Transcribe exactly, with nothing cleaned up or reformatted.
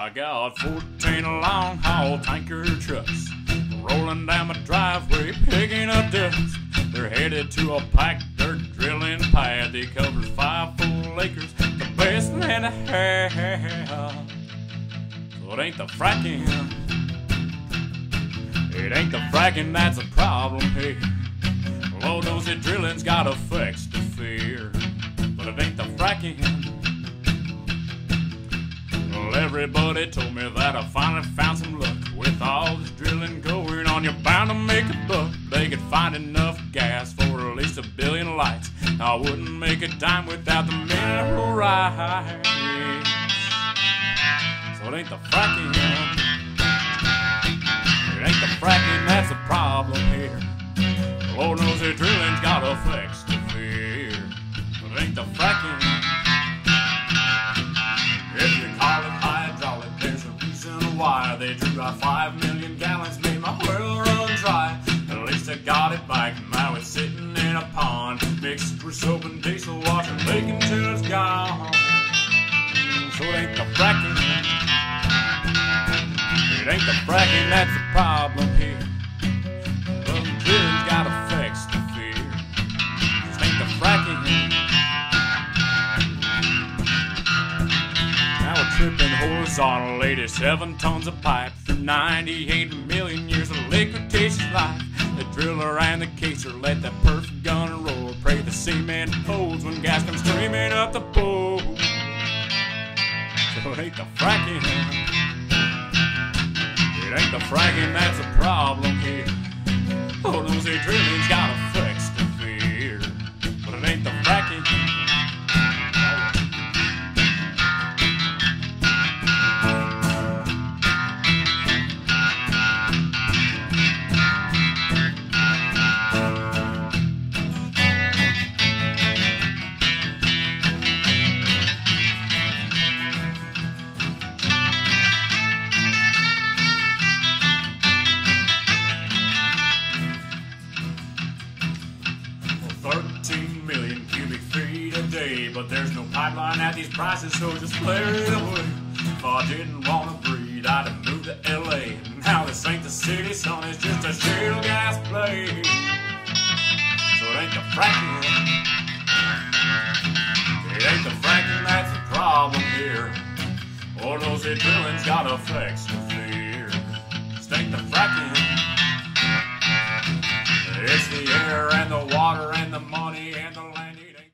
I got fourteen long haul tanker trucks rolling down my driveway picking up dust. They're headed to a packed dirt drilling pad. They cover five full acres, the best land I have. So it ain't the fracking, it ain't the fracking that's a problem here. Low dosage drilling's got effects to fear, but it ain't the fracking. Everybody told me that I finally found some luck. With all this drilling going on, you're bound to make a buck. They could find enough gas for at least a billion lights. I wouldn't make a dime without the mineral rights. So it ain't the fracking, it ain't the fracking that's the problem here. Lord knows the drilling's got effects to fear, but it ain't the fracking. Why they drew out five million gallons, made my world run dry. At least I got it back. Now it's sitting in a pond, mixed with soap and diesel, washing bacon till it's gone. So it ain't the fracking, it ain't the fracking that's the problem here. The drilling's got effects to fear. Just ain't the fracking. Now we're tripping horizontal, eighty-seven tons of pipe for ninety-eight million years of liquidation life. The driller and the caser let that perfect gun roll. Pray the cement folds when gas comes streaming up the pole. So it ain't the fracking, it ain't the fracking that's the problem here. Oh, those here drilling's got effects to fear, but it ain't the fracking. thirteen million cubic feet a day, but there's no pipeline at these prices, so just flare it away. If I didn't want to breathe, I'd have moved to L A. Now this ain't the city, son, it's just a shale gas play. So it ain't the fracking, it ain't the fracking that's the problem here. All those here drilling's got effects to fear. Just ain't the fracking. It's the air and the water and the money and the land.